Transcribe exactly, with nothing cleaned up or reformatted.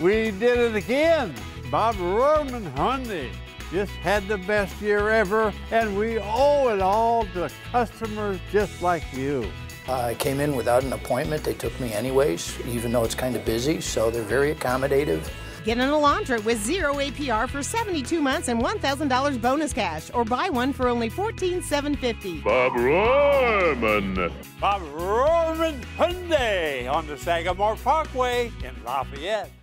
We did it again. Bob Rohrman Hyundai just had the best year ever, and we owe it all to customers just like you. I came in without an appointment. They took me anyways, even though it's kind of busy, so they're very accommodative. Get an Elantra with zero A P R for seventy-two months and one thousand dollars bonus cash, or buy one for only fourteen thousand seven hundred fifty dollars. Bob Rohrman. Bob Rohrman Hyundai on the Sagamore Parkway in Lafayette.